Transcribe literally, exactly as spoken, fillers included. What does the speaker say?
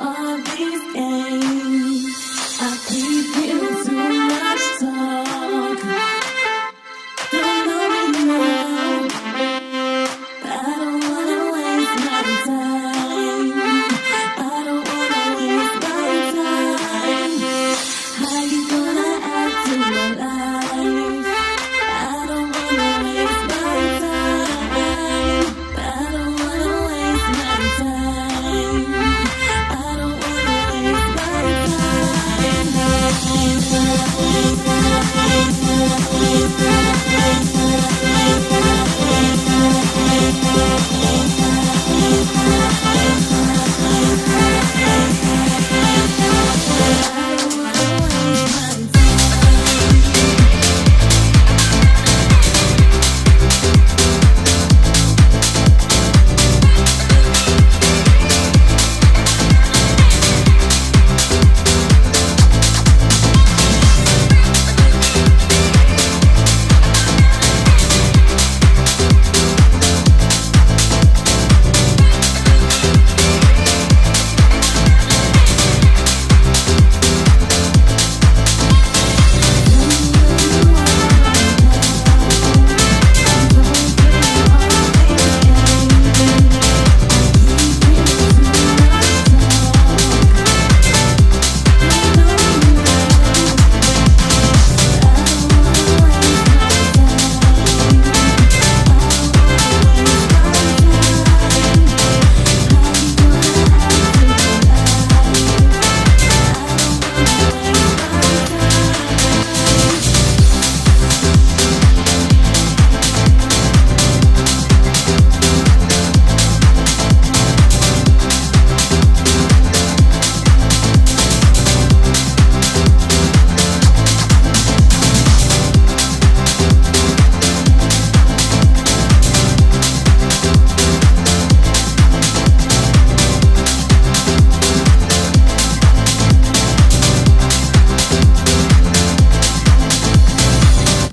all these days.